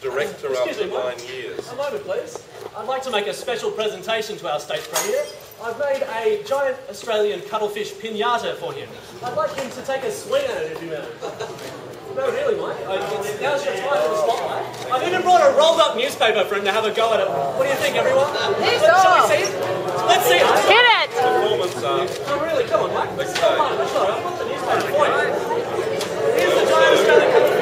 director after 9 years. A moment, please. I'd like to make a special presentation to our State Premier. I've made a giant Australian cuttlefish pinata for him. I'd like him to take a swing at it, if you will. No, really, Mike. Now's your time for the spotlight. I've even brought a rolled-up newspaper for him to have a go at it. What do you think, everyone? Shall we see it? Let's see it. Get it! Performance art. Oh, really? Come on, Mike. Come on, let's go. I've got the newspaper for you. Here's the giant Australian cuttlefish.